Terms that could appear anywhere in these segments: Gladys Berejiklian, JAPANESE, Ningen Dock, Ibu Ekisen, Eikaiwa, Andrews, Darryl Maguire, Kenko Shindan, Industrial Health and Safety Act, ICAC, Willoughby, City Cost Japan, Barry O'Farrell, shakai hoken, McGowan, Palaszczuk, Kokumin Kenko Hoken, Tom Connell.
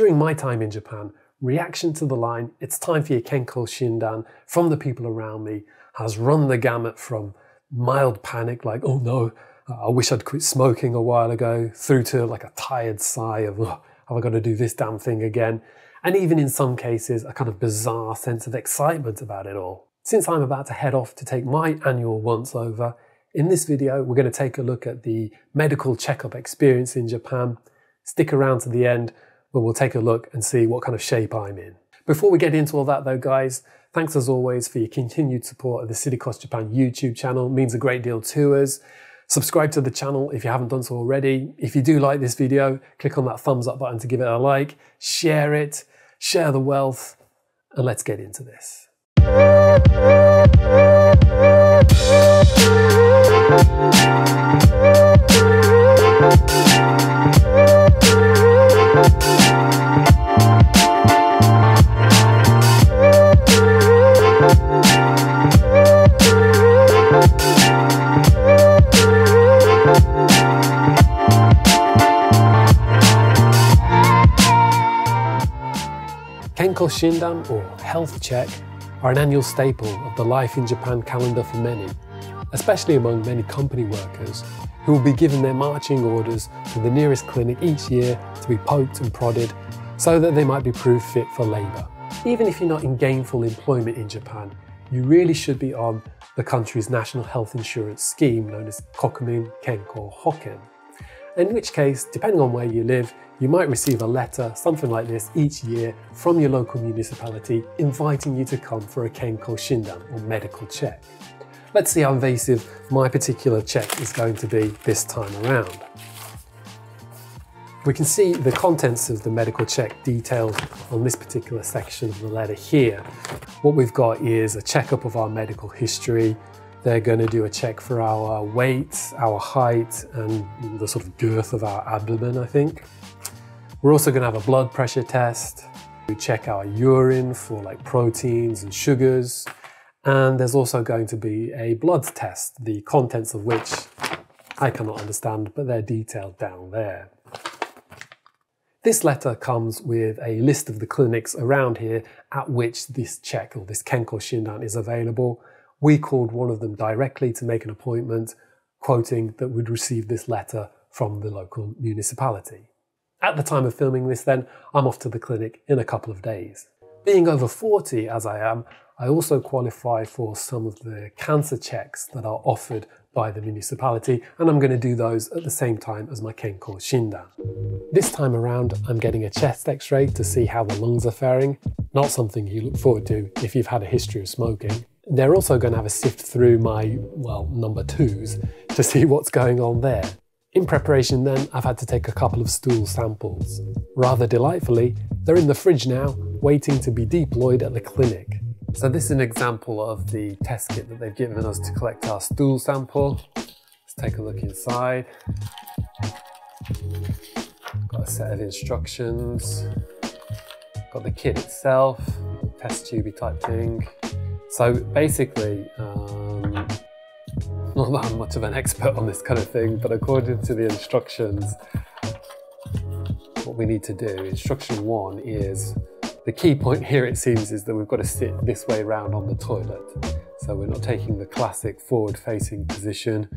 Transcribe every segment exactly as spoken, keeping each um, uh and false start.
During my time in Japan, reaction to the line, "It's time for your Kenko Shindan," from the people around me has run the gamut from mild panic, like, "Oh no, I wish I'd quit smoking a while ago," through to like a tired sigh of, "Oh, have I got to do this damn thing again?" And even in some cases, a kind of bizarre sense of excitement about it all. Since I'm about to head off to take my annual once over, in this video, we're going to take a look at the medical checkup experience in Japan. Stick around to the end, where we'll take a look and see what kind of shape I'm in. Before we get into all that though, guys, thanks as always for your continued support of the City Cost Japan YouTube channel. It means a great deal to us. Subscribe to the channel if you haven't done so already. If you do like this video, click on that thumbs up button to give it a like, share it, share the wealth, and let's get into this. Kenko Shindan, or health check, are an annual staple of the Life in Japan calendar for many, especially among many company workers, who will be given their marching orders to the nearest clinic each year to be poked and prodded so that they might be proved fit for labour. Even if you're not in gainful employment in Japan, you really should be on the country's national health insurance scheme known as Kokumin Kenko Hoken, in which case, depending on where you live, you might receive a letter, something like this, each year from your local municipality inviting you to come for a Kenko Shindan, or medical check. Let's see how invasive my particular check is going to be this time around. We can see the contents of the medical check detailed on this particular section of the letter here. What we've got is a checkup of our medical history. They're going to do a check for our weight, our height, and the sort of girth of our abdomen, I think. We're also going to have a blood pressure test. We check our urine for like proteins and sugars. And there's also going to be a blood test, the contents of which I cannot understand, but they're detailed down there. This letter comes with a list of the clinics around here at which this check, or this Kenko Shindan, is available. We called one of them directly to make an appointment, quoting that we'd receive this letter from the local municipality. At the time of filming this then, I'm off to the clinic in a couple of days. Being over forty as I am, I also qualify for some of the cancer checks that are offered by the municipality, and I'm going to do those at the same time as my Kenko Shindan. This time around, I'm getting a chest x-ray to see how the lungs are faring, not something you look forward to if you've had a history of smoking. They're also going to have a sift through my, well, number twos to see what's going on there. In preparation then, I've had to take a couple of stool samples. Rather delightfully, they're in the fridge now, waiting to be deployed at the clinic. So this is an example of the test kit that they've given us to collect our stool sample. Let's take a look inside. Got a set of instructions. Got the kit itself, test tube type thing. So basically, um, not that I'm much of an expert on this kind of thing, but according to the instructions, what we need to do, instruction one is, the key point here, it seems, is that we've got to sit this way round on the toilet. So we're not taking the classic forward-facing position.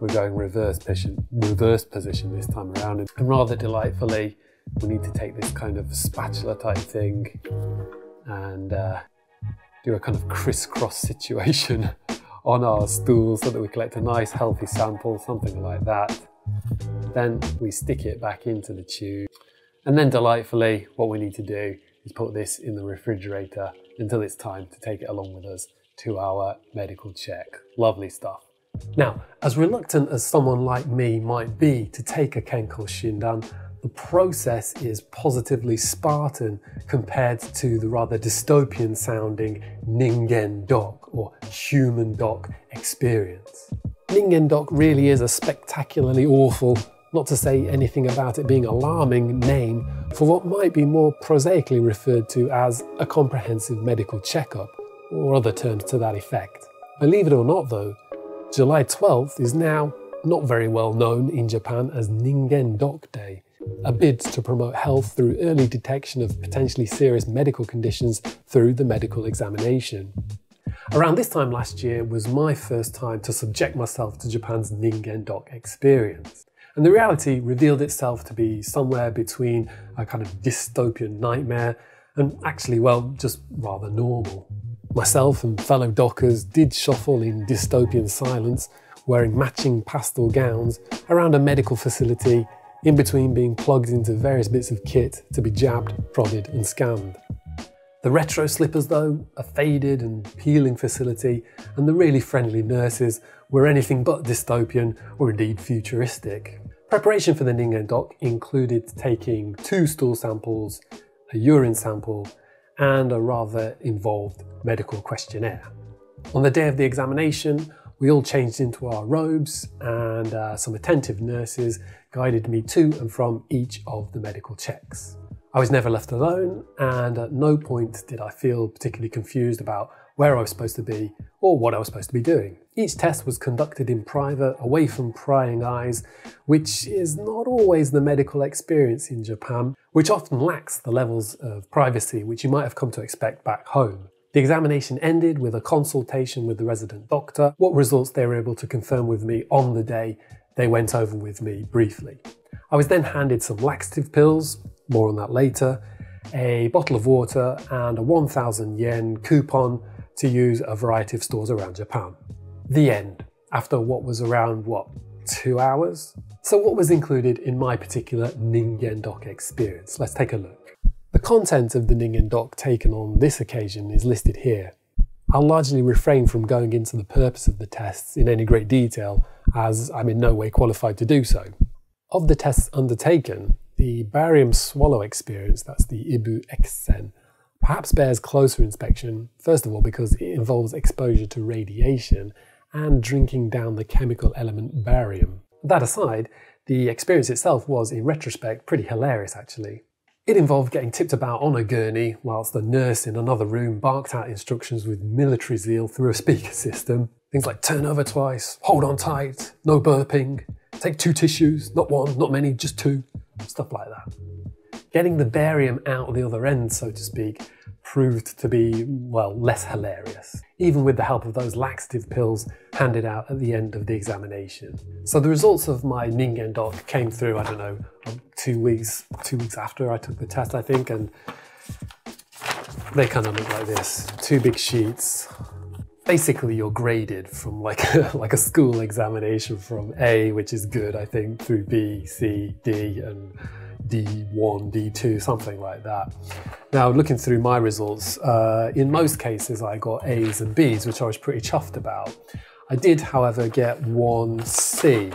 We're going reverse position, reverse position this time around. And rather delightfully, we need to take this kind of spatula type thing and uh, do a kind of crisscross situation on our stool so that we collect a nice healthy sample, something like that. Then we stick it back into the tube. And then delightfully, what we need to do is put this in the refrigerator until it's time to take it along with us to our medical check. Lovely stuff. Now, as reluctant as someone like me might be to take a Kenko Shindan, the process is positively Spartan compared to the rather dystopian sounding Ningen Dock, or human dock experience. Ningen Dock really is a spectacularly awful, not to say anything about it being alarming, name for what might be more prosaically referred to as a comprehensive medical checkup, or other terms to that effect. Believe it or not though, July twelfth is now not very well known in Japan as Ningen Dock Day. a bid to promote health through early detection of potentially serious medical conditions through the medical examination. Around this time last year was my first time to subject myself to Japan's Ningen Dock experience. And the reality revealed itself to be somewhere between a kind of dystopian nightmare and actually, well, just rather normal. Myself and fellow dockers did shuffle in dystopian silence, wearing matching pastel gowns around a medical facility, in between being plugged into various bits of kit to be jabbed, prodded and scanned. The retro slippers though, a faded and peeling facility, and the really friendly nurses were anything but dystopian or indeed futuristic. Preparation for the Ningen Dock included taking two stool samples, a urine sample and a rather involved medical questionnaire. On the day of the examination, we all changed into our robes and uh, some attentive nurses guided me to and from each of the medical checks. I was never left alone, and at no point did I feel particularly confused about where I was supposed to be or what I was supposed to be doing. Each test was conducted in private, away from prying eyes, which is not always the medical experience in Japan, which often lacks the levels of privacy which you might have come to expect back home. The examination ended with a consultation with the resident doctor. What results they were able to confirm with me on the day, they went over with me briefly. I was then handed some laxative pills, more on that later, a bottle of water and a one thousand yen coupon to use a variety of stores around Japan. The end, after what was around, what, two hours? So what was included in my particular Ningen Dock experience? Let's take a look. The content of the Ningen Dock taken on this occasion is listed here. I'll largely refrain from going into the purpose of the tests in any great detail, as I'm in no way qualified to do so. Of the tests undertaken, the barium swallow experience, that's the Ibu Ekisen, perhaps bears closer inspection, first of all because it involves exposure to radiation and drinking down the chemical element barium. That aside, the experience itself was, in retrospect, pretty hilarious actually. It involved getting tipped about on a gurney whilst the nurse in another room barked out instructions with military zeal through a speaker system. Things like turn over twice, hold on tight, no burping, take two tissues, not one, not many, just two, stuff like that. Getting the barium out the other end, so to speak, proved to be, well, less hilarious, even with the help of those laxative pills handed out at the end of the examination. So the results of my Ningen Dock came through, I don't know, two weeks, two weeks after I took the test, I think, and they kind of look like this. Two big sheets. Basically, you're graded from like a, like a school examination from A, which is good, I think, through B, C, D, and D one, D two, something like that. Now, looking through my results, uh, in most cases I got A's and B's, which I was pretty chuffed about. I did, however, get one C,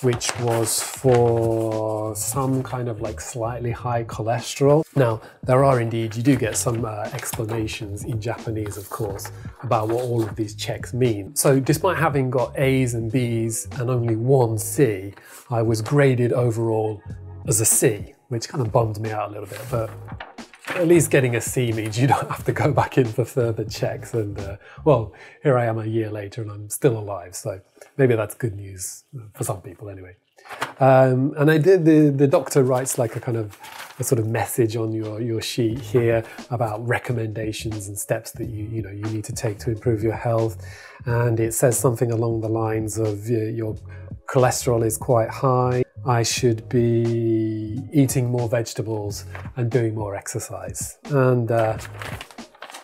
which was for some kind of like slightly high cholesterol. Now, there are indeed, you do get some uh, explanations in Japanese, of course, about what all of these checks mean. So despite having got A's and B's and only one C, I was graded overall as a C, which kind of bummed me out a little bit, but at least getting a C means you don't have to go back in for further checks. And uh, well, here I am a year later and I'm still alive, so maybe that's good news for some people anyway. Um, and I did, the, the doctor writes like a kind of a sort of message on your, your sheet here about recommendations and steps that you, you know, you need to take to improve your health. And it says something along the lines of uh, your cholesterol is quite high. I should be eating more vegetables and doing more exercise. And uh,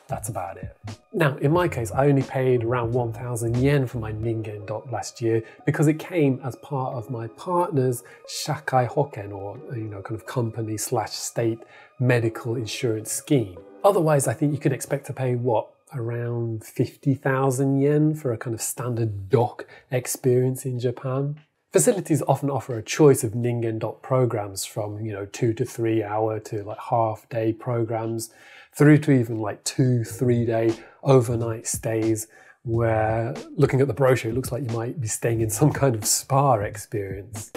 that's about it. Now, in my case, I only paid around one thousand yen for my Ningen Dock last year because it came as part of my partner's shakai hoken, or, you know, kind of company slash state medical insurance scheme. Otherwise, I think you could expect to pay, what, around fifty thousand yen for a kind of standard dock experience in Japan. Facilities often offer a choice of Ningen Dock programs from, you know, two to three hour to like half day programs through to even like two, three day overnight stays where, looking at the brochure, it looks like you might be staying in some kind of spa experience.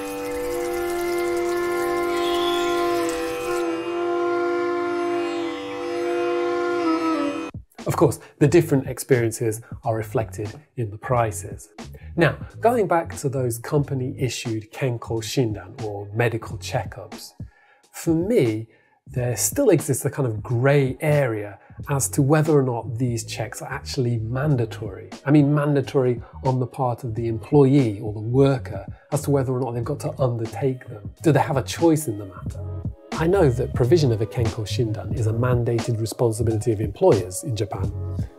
Of course, the different experiences are reflected in the prices. Now, going back to those company-issued Kenko Shindan, or medical checkups, for me, there still exists a kind of grey area as to whether or not these checks are actually mandatory. I mean mandatory on the part of the employee or the worker as to whether or not they've got to undertake them. Do they have a choice in the matter? I know that provision of a Kenko Shindan is a mandated responsibility of employers in Japan,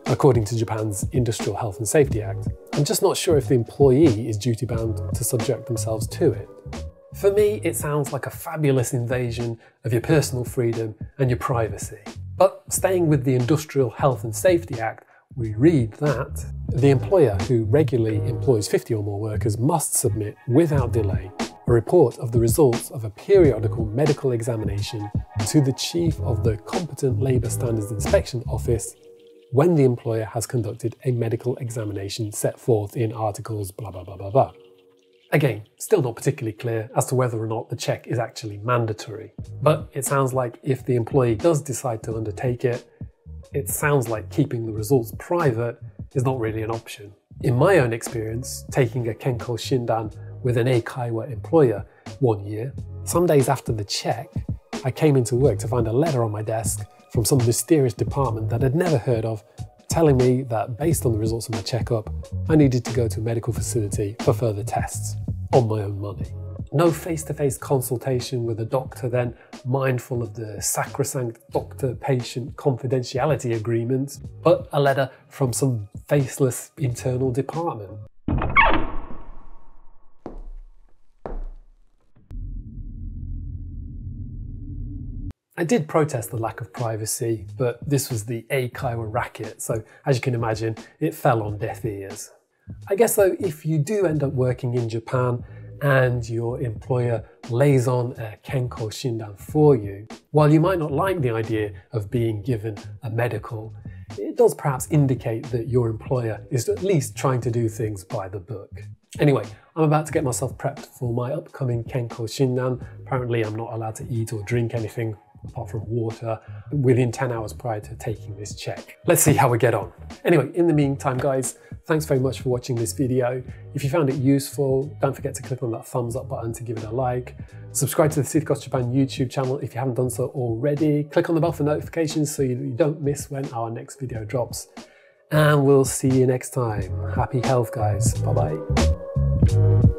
according to Japan's Industrial Health and Safety Act. I'm just not sure if the employee is duty-bound to subject themselves to it. For me, it sounds like a fabulous invasion of your personal freedom and your privacy. But staying with the Industrial Health and Safety Act, we read that the employer who regularly employs fifty or more workers must submit without delay a report of the results of a periodical medical examination to the chief of the competent Labour Standards Inspection Office when the employer has conducted a medical examination set forth in articles blah blah blah blah blah. Again, still not particularly clear as to whether or not the check is actually mandatory, but it sounds like if the employee does decide to undertake it, it sounds like keeping the results private is not really an option. In my own experience, taking a Kenko Shindan with an Eikaiwa employer one year, some days after the check, I came into work to find a letter on my desk from some mysterious department that I'd never heard of, telling me that based on the results of my checkup, I needed to go to a medical facility for further tests on my own money. No face-to-face consultation with a doctor then, mindful of the sacrosanct doctor-patient confidentiality agreement, but a letter from some faceless internal department. I did protest the lack of privacy, but this was the Eikaiwa racket, so as you can imagine, it fell on deaf ears. I guess though, if you do end up working in Japan and your employer lays on a Kenko Shindan for you, while you might not like the idea of being given a medical, it does perhaps indicate that your employer is at least trying to do things by the book. Anyway, I'm about to get myself prepped for my upcoming Kenko Shindan. Apparently I'm not allowed to eat or drink anything apart from water, within ten hours prior to taking this check. Let's see how we get on. Anyway, in the meantime guys, thanks very much for watching this video. If you found it useful, don't forget to click on that thumbs up button to give it a like. Subscribe to the City Cost Japan YouTube channel if you haven't done so already. Click on the bell for notifications so you don't miss when our next video drops. And we'll see you next time. Happy health guys, bye bye.